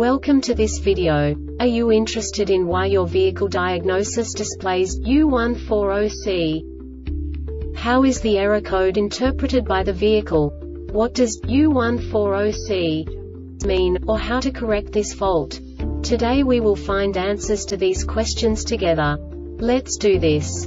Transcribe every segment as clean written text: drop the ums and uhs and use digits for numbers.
Welcome to this video. Are you interested in why your vehicle diagnosis displays U140C? How is the error code interpreted by the vehicle? What does U140C mean, or how to correct this fault? Today we will find answers to these questions together. Let's do this.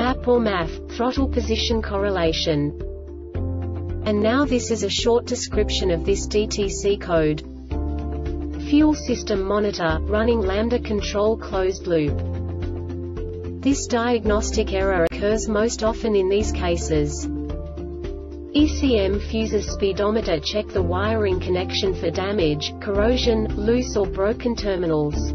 MAP or MAF, throttle position correlation. And now this is a short description of this DTC code. Fuel system monitor, running lambda control closed loop. This diagnostic error occurs most often in these cases. ECM fuses speedometer, check the wiring connection for damage, corrosion, loose or broken terminals.